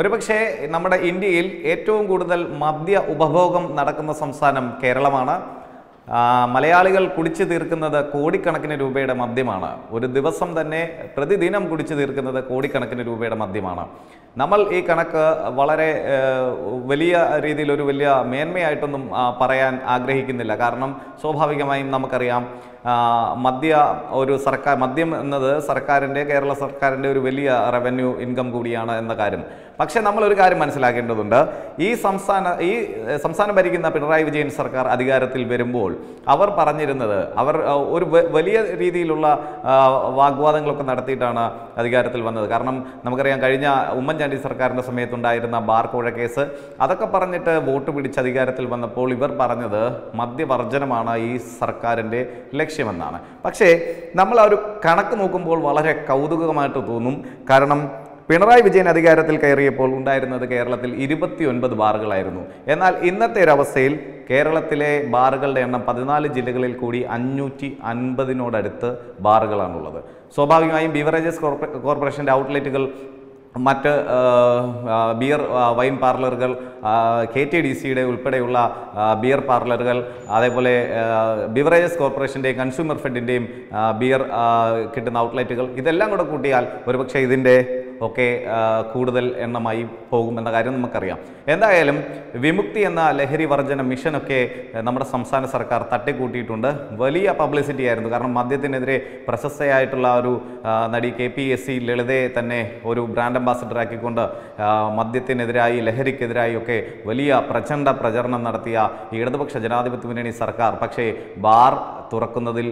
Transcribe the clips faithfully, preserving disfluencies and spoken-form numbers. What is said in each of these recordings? ഒരുപക്ഷേ നമ്മുടെ ഇന്ത്യയിൽ ഏറ്റവും കൂടുതൽ മദ്യ ഉപഭോഗം നടക്കുന്ന സംസ്ഥാനം കേരളമാണ്. മലയാളികൾ കുടിച്ചു തീർക്കുന്നത് കോടിക്കണക്കിന് രൂപയുടെ മദ്യമാണ്. ഒരു ദിവസം തന്നെ പ്രതിദിനം കുടിച്ചു തീർക്കുന്നത് കോടിക്കണക്കിന് രൂപയുടെ മദ്യമാണ്. നമ്മൾ ഈ കണക്ക് വളരെ വലിയ രീതിയിൽ ഒരു വലിയ മേന്മയായിട്ടൊന്നും പറയാൻ ആഗ്രഹിക്കുന്നില്ല. കാരണം സ്വാഭാവികമായും നമുക്കറിയാം മദ്യ ഒരു സർക്കാർ മദ്യം എന്നത് സർക്കാരിൻ്റെ കേരള സർക്കാരിൻ്റെ ഒരു വലിയ റവന്യൂ ഇൻകം കൂടിയാണ് എന്ന കാര്യം. പക്ഷേ നമ്മളൊരു കാര്യം മനസ്സിലാക്കേണ്ടതുണ്ട്. ഈ സംസ്ഥാന ഈ സംസ്ഥാനം ഭരിക്കുന്ന പിണറായി വിജയൻ സർക്കാർ അധികാരത്തിൽ വരുമ്പോൾ അവർ പറഞ്ഞിരുന്നത്, അവർ ഒരു വലിയ രീതിയിലുള്ള വാഗ്വാദങ്ങളൊക്കെ നടത്തിയിട്ടാണ് അധികാരത്തിൽ വന്നത്. കാരണം നമുക്കറിയാം കഴിഞ്ഞ ഉമ്മൻചാണ്ടി സർക്കാരിൻ്റെ സമയത്തുണ്ടായിരുന്ന ബാർകോഴ കേസ്, അതൊക്കെ പറഞ്ഞിട്ട് വോട്ട് പിടിച്ച് അധികാരത്തിൽ വന്നപ്പോൾ ഇവർ പറഞ്ഞത് മദ്യവർജനമാണ് ഈ സർക്കാരിൻ്റെ ലക്ഷ്യം എന്നാണ്. പക്ഷേ നമ്മൾ ആ ഒരു കണക്ക് നോക്കുമ്പോൾ വളരെ കൗതുകമായിട്ട് തോന്നും. കാരണം പിണറായി വിജയൻ അധികാരത്തിൽ കയറിയപ്പോൾ ഉണ്ടായിരുന്നത് കേരളത്തിൽ ഇരുപത്തി ഒൻപത് ബാറുകളായിരുന്നു. എന്നാൽ ഇന്നത്തെ ഒരവസ്ഥയിൽ കേരളത്തിലെ ബാറുകളുടെ എണ്ണം പതിനാല് ജില്ലകളിൽ കൂടി അഞ്ഞൂറ്റി അൻപതിനോടടുത്ത് ബാറുകളാണുള്ളത്. സ്വാഭാവികമായും ബീവറേജസ് കോർപ്പറേഷൻ്റെ ഔട്ട്ലെറ്റുകൾ, മറ്റ് ബിയർ വൈൻ പാർലറുകൾ, കെ ടി ഡി സിയുടെ ഉൾപ്പെടെയുള്ള ബിയർ പാർലറുകൾ, അതേപോലെ ബിവറേജസ് കോർപ്പറേഷൻ്റെയും കൺസ്യൂമർ ഫെഡിൻ്റെയും ബിയർ കിട്ടുന്ന ഔട്ട്ലെറ്റുകൾ, ഇതെല്ലാം കൂടെ കൂട്ടിയാൽ ഒരുപക്ഷെ ഇതിൻ്റെ ഒക്കെ കൂടുതൽ എണ്ണമായി പോകുമെന്ന കാര്യം നമുക്കറിയാം. എന്തായാലും വിമുക്തി എന്ന ലഹരി വർജന മിഷനൊക്കെ നമ്മുടെ സംസ്ഥാന സർക്കാർ തട്ടിക്കൂട്ടിയിട്ടുണ്ട്. വലിയ പബ്ലിസിറ്റി ആയിരുന്നു. കാരണം മദ്യത്തിനെതിരെ പ്രശസ്തയായിട്ടുള്ള ഒരു നടി കെ പി എസ് സി ലളിതയെ തന്നെ ഒരു ബ്രാൻഡ് അംബാസിഡർ ആക്കിക്കൊണ്ട് മദ്യത്തിനെതിരായി ലഹരിക്കെതിരായി ഒക്കെ വലിയ പ്രചണ്ഡ പ്രചരണം നടത്തിയ ഇടതുപക്ഷ ജനാധിപത്യ മുന്നണി സർക്കാർ പക്ഷേ ബാർ തുറക്കുന്നതിൽ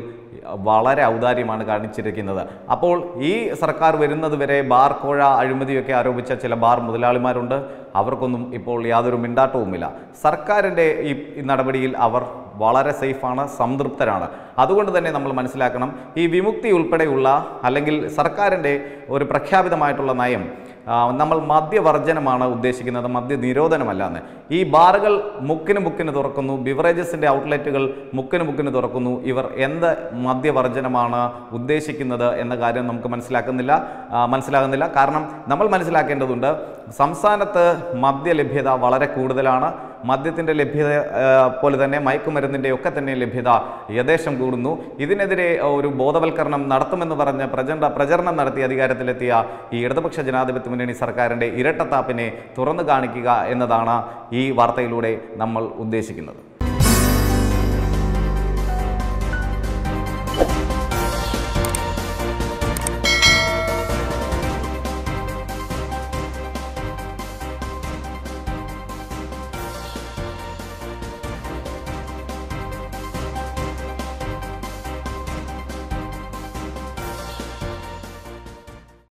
വളരെ ഔദാര്യമാണ് കാണിച്ചിരിക്കുന്നത്. അപ്പോൾ ഈ സർക്കാർ വരുന്നത് വരെ ബാർ കോഴ അഴിമതിയൊക്കെ ആരോപിച്ച ചില ബാർ മുതലാളിമാരുണ്ട്. അവർക്കൊന്നും ഇപ്പോൾ യാതൊരു മിണ്ടാട്ടവുമില്ല. സർക്കാരിൻ്റെ ഈ നടപടിയിൽ അവർ വളരെ സേഫാണ്, സംതൃപ്തരാണ്. അതുകൊണ്ട് തന്നെ നമ്മൾ മനസ്സിലാക്കണം, ഈ വിമുക്തി ഉൾപ്പെടെയുള്ള അല്ലെങ്കിൽ സർക്കാരിൻ്റെ ഒരു പ്രഖ്യാപിതമായിട്ടുള്ള നയം നമ്മൾ മദ്യവർജനമാണ് ഉദ്ദേശിക്കുന്നത്, മദ്യ നിരോധനമല്ലാന്ന്. ഈ ബാറുകൾ മുക്കിന് മുക്കിന് തുറക്കുന്നു, ബിവറേജസിൻ്റെ ഔട്ട്ലെറ്റുകൾ മുക്കിന് മുക്കിന് തുറക്കുന്നു. ഇവർ എന്ത് മദ്യവർജനമാണ് ഉദ്ദേശിക്കുന്നത് എന്ന കാര്യം നമുക്ക് മനസ്സിലാക്കുന്നില്ല മനസ്സിലാകുന്നില്ല കാരണം നമ്മൾ മനസ്സിലാക്കേണ്ടതുണ്ട്, സംസ്ഥാനത്ത് മദ്യ ലഭ്യത വളരെ കൂടുതലാണ്. മദ്യത്തിൻ്റെ ലഭ്യത പോലെ തന്നെ മയക്കുമരുന്നിൻ്റെ ഒക്കെ തന്നെ ലഭ്യത യഥേഷ്ടം കൂടുന്നു. ഇതിനെതിരെ ഒരു ബോധവൽക്കരണം നടത്തുമെന്ന് പറഞ്ഞ് പ്രചണ്ഡ പ്രചരണം നടത്തി അധികാരത്തിലെത്തിയ ഈ ഇടതുപക്ഷ ജനാധിപത്യ മുന്നണി സർക്കാരിൻ്റെ ഇരട്ടത്താപ്പിനെ തുറന്നു കാണിക്കുക എന്നതാണ് ഈ വാർത്തയിലൂടെ നമ്മൾ ഉദ്ദേശിക്കുന്നത്.